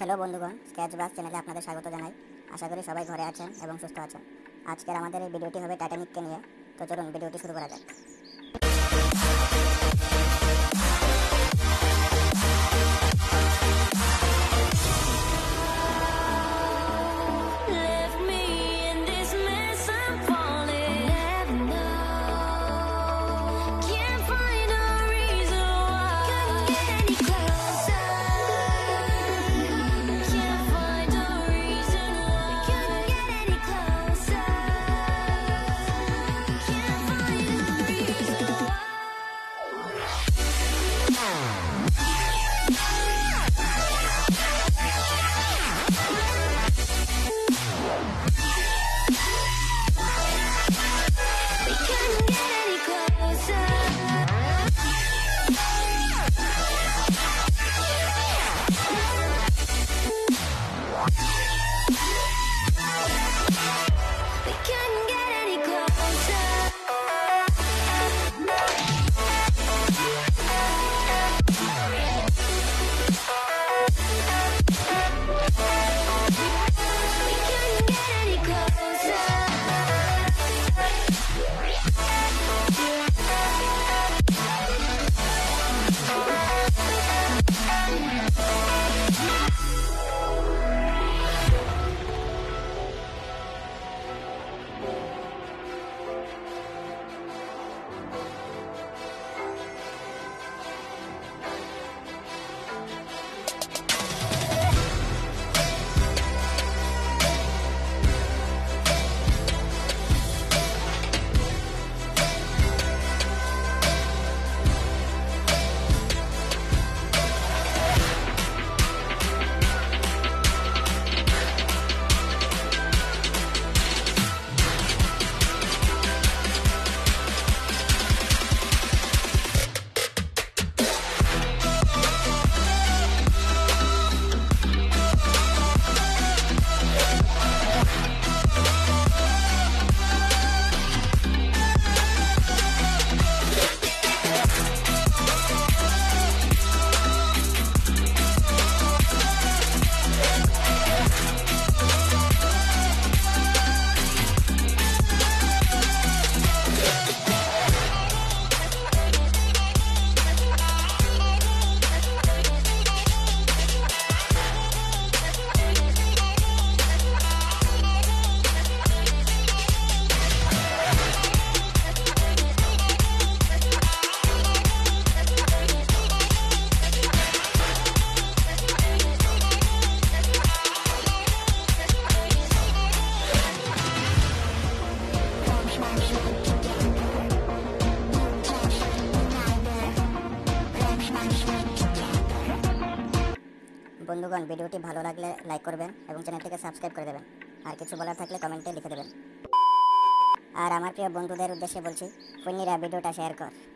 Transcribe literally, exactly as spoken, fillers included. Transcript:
Hello বন্ধুগণ, স্কেচবাস চ্যানেলে আপনাদের স্বাগত জানাই। আশা করি সবাই ঘরে আছেন এবং সুস্থ আছেন। আজকের আমাদের এই ভিডিওটি হবে টাইটানিককে নিয়ে। তো চলুন ভিডিওটি শুরু করা যাক। বন্ধুগণ, ভিডিওটি ভালো লাগলে লাইক করবেন এবং চ্যানেলটিকে সাবস্ক্রাইব করে দেবেন। আর কিছু বলার থাকলে কমেন্টে লিখে দেবেন। আর আমার প্রিয় বন্ধুদের উদ্দেশ্যে বলছি, ফোনিরা ভিডিওটা শেয়ার কর।